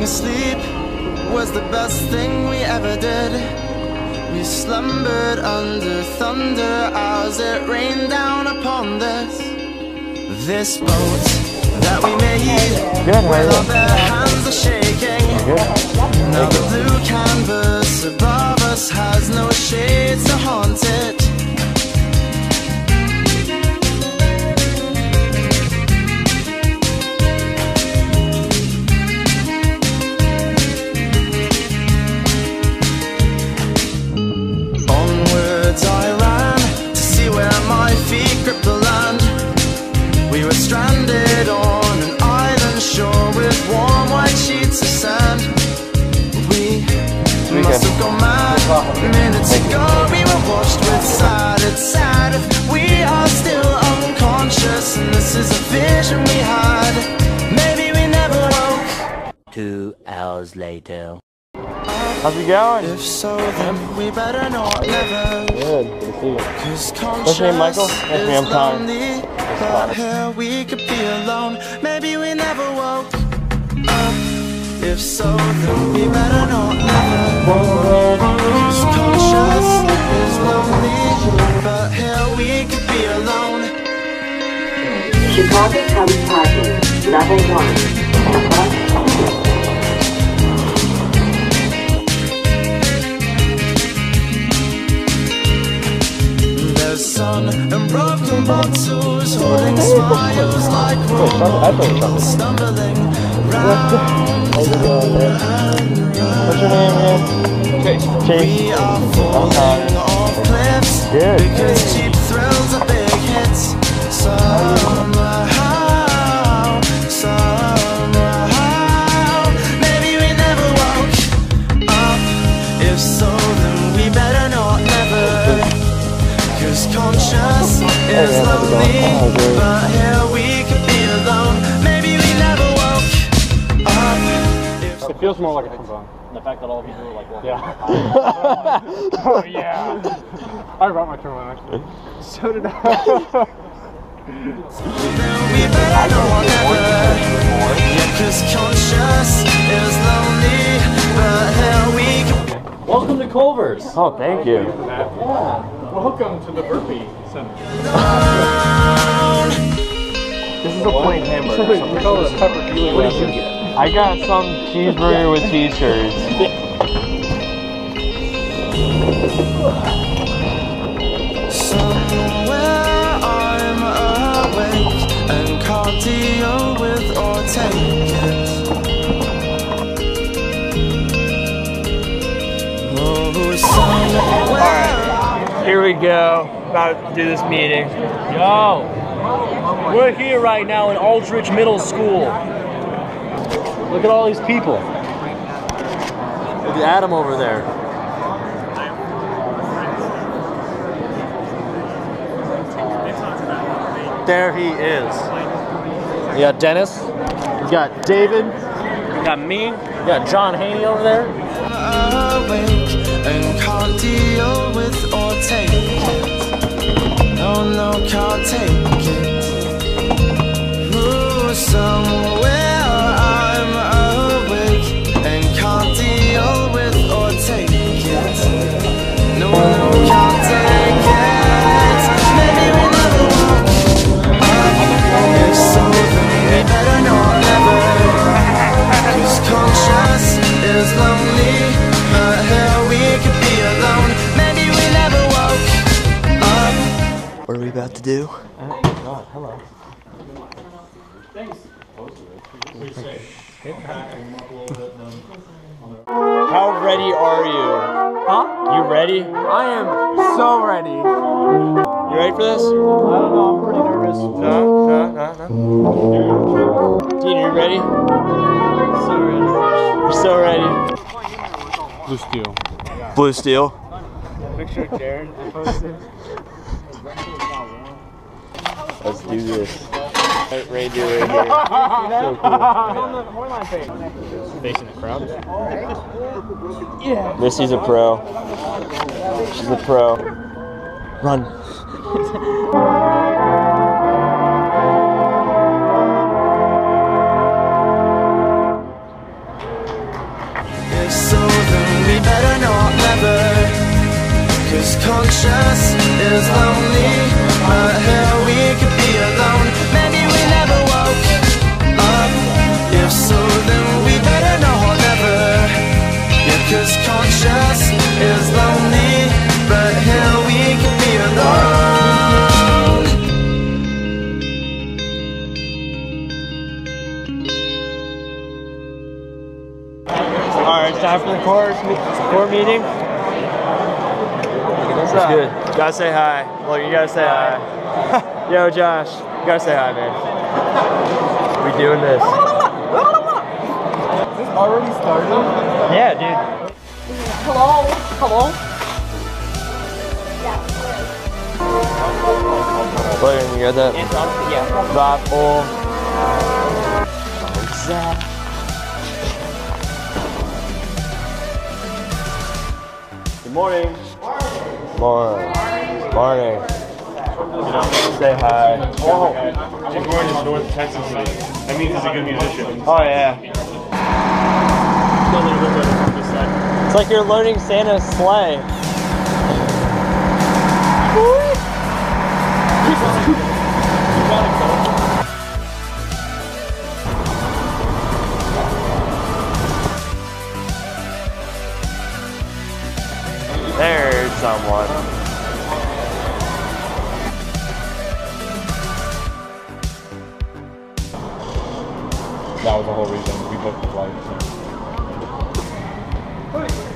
Falling asleep was the best thing we ever did. We slumbered under thunder as it rained down upon this boat that we made. With all their hands are shaking. Now the blue canvas above us has no shades to haunt it. Stranded on an island shore with warm white sheets of sand. We must have gone mad minutes ago. We were washed with sad. It's sad if we are still unconscious, and this is a vision we had. Maybe we never woke. 2 hours later. How's it going? If so, then we better not never. Good to see you. What's your name, Michael? That's me, I'm Connor. But here we could be alone. Maybe we never woke up. If so, then we better not never. Who's conscious is lonely. But here we could be alone. Chicago Cubs Party, level 1. Sun and broken bottles, holding smiles like robots, stumbling round. What's your name, man? Chase. We are falling off cliffs because cheap thrills are big hits. Somehow, maybe we never woke up. If so, then we better not never. Conscious is lonely, but here we could be alone. Maybe we never woke up. It feels more like a combine. The fact that all of you were like walking. Yeah. Oh yeah. I brought my turban actually. So did I. We better know never. Yeah, 'cause conscious is lonely, but here we could be. Welcome to Culver's. Oh, thank you. Yeah. Welcome to the Burpee Center. This is a plain hamburger. What did you get? I got some cheeseburger with cheese curds. Somewhere I'm awake and can't deal with Ortega. Alright, here we go. About to do this meeting. Yo! We're here right now in Aldrich Middle School. Look at all these people. Look at Adam over there. There he is. You got Dennis. You got David. You got me. You got John Haney over there. And can't deal with or take it. No, can't take it. Ooh, somewhere I'm awake and can't deal with or take it. No, can't take it. Maybe we never walk up. If so, then we better not ever. 'Cause conscious is lonely. What are we about to do? Oh God, hello. Thanks. How ready are you? Huh? You ready? I am so ready. You ready for this? I don't know, I'm pretty nervous. No. Dean, are you ready? I'm so ready. You're so ready. Blue steel. Blue steel? Picture of Jared posted. Let's do this. Reindeer right here. So cool. Facing the crowd. Yeah. Missy's a pro. She's a pro. Run. who's conscious is lonely, but here we could be alone. Maybe we never woke up. If so, then we better know or never. Yeah, 'cause conscious is lonely, but here we could be alone. Alright, it's time for the core meeting. What's up? Good. You gotta say hi. Look, you gotta say hi. Yo, Josh. You gotta say hi, man. We doing this. Is this already started? Yeah, dude. Hello? Hello? Yeah. Wait, you got that? It's on, yeah. Waffle. Exactly. Good morning. Morning. Morning. Say hi. Oh. Jim Gordon is North Texas. That means he's a good musician. Oh, yeah. It's like you're loading Santa's sleigh. There's someone. That was the whole reason we booked the flight.